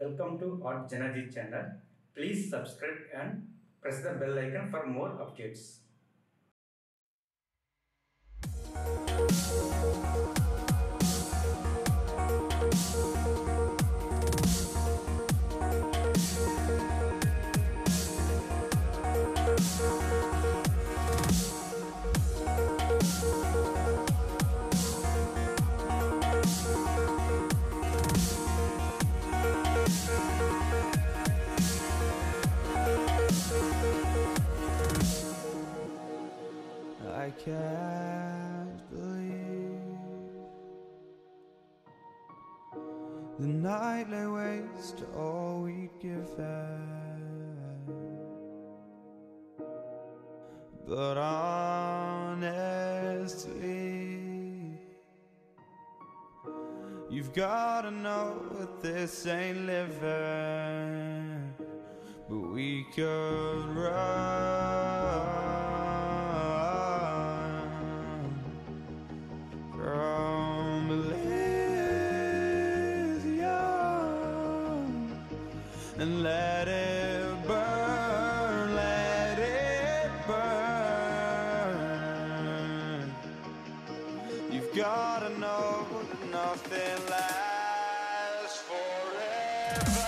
Welcome to our JanaG channel. Please subscribe and press the bell icon for more updates. I can't believe the night lay waste to all we'd given, but honestly, you've gotta know that this ain't living. But we could run from Elysium and let it burn, let it burn. You've gotta know that nothing lasts forever.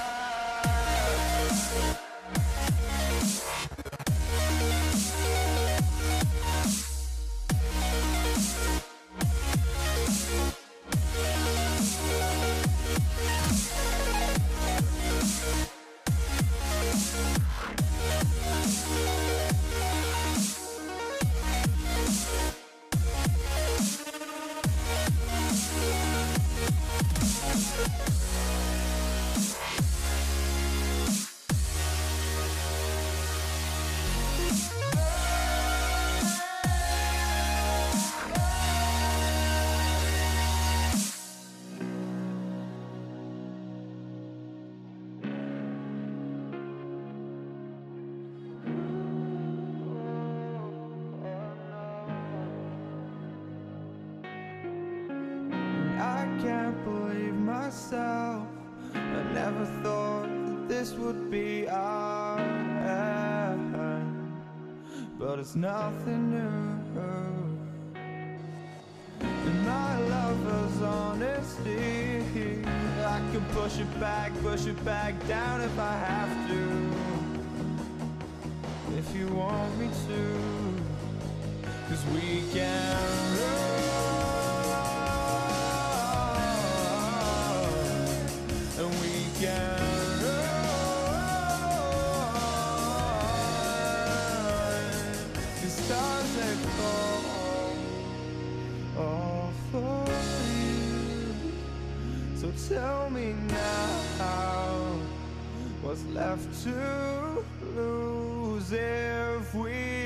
I can't believe myself, I never thought that this would be our end, but it's nothing new. And my lover's honesty, I could push it back down if I have to, if you want me to, 'cause we can run. Tell me now, what's left to lose if we